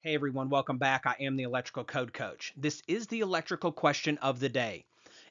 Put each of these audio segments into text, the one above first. Hey everyone, welcome back. I am the Electrical Code Coach. This is the electrical question of the day.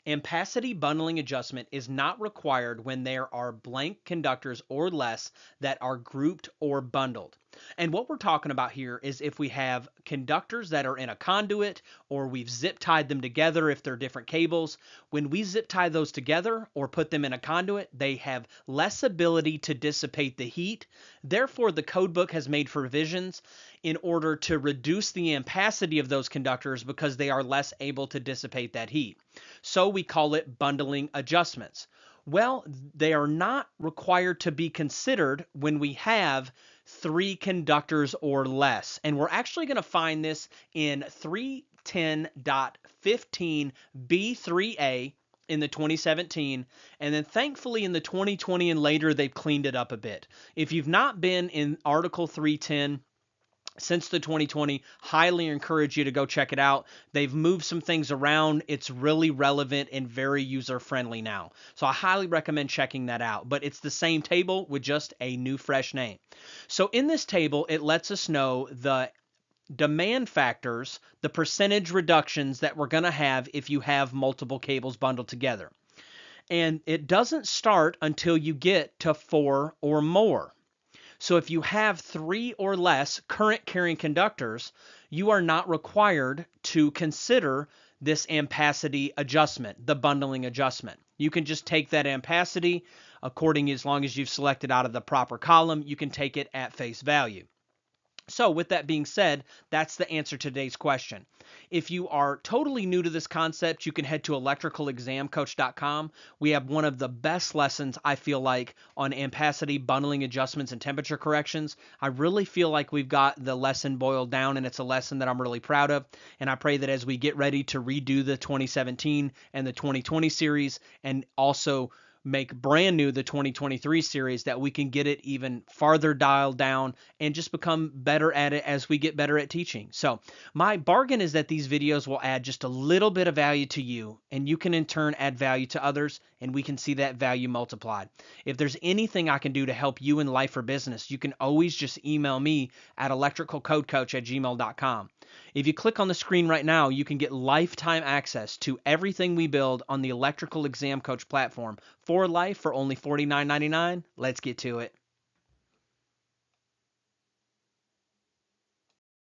Ampacity bundling adjustment is not required when there are blank conductors or less that are grouped or bundled. And what we're talking about here is if we have conductors that are in a conduit or we've zip tied them together if they're different cables, when we zip tie those together or put them in a conduit, they have less ability to dissipate the heat. Therefore, the code book has made provisions in order to reduce the ampacity of those conductors because they are less able to dissipate that heat. So we call it bundling adjustments. Well, they are not required to be considered when we have three conductors or less. And we're actually going to find this in 310.15b3a in the 2017. And then thankfully in the 2020 and later, they've cleaned it up a bit. If you've not been in Article 310 since the 2020, highly encourage you to go check it out. They've moved some things around. It's really relevant and very user-friendly now. So I highly recommend checking that out. But it's the same table with just a new fresh name. So in this table, it lets us know the demand factors, the percentage reductions that we're going to have if you have multiple cables bundled together. And it doesn't start until you get to four or more. So if you have three or less current carrying conductors, you are not required to consider this ampacity adjustment, the bundling adjustment. You can just take that ampacity, as long as you've selected out of the proper column, you can take it at face value. So with that being said, that's the answer to today's question. If you are totally new to this concept, you can head to electricalexamcoach.com. We have one of the best lessons, I feel like, on ampacity, bundling adjustments, and temperature corrections. I really feel like we've got the lesson boiled down, and it's a lesson that I'm really proud of. And I pray that as we get ready to redo the 2017 and the 2020 series, and also make brand new the 2023 series, that we can get it even farther dialed down and just become better at it as we get better at teaching. So my bargain is that these videos will add just a little bit of value to you, and you can in turn add value to others, and we can see that value multiplied. If there's anything I can do to help you in life or business, you can always just email me at electricalcodecoach@gmail.com. If you click on the screen right now, you can get lifetime access to everything we build on the Electrical Exam Coach platform for life for only $49.99. Let's get to it.